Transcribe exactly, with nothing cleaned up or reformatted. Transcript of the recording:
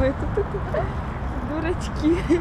вы тут, дурачки.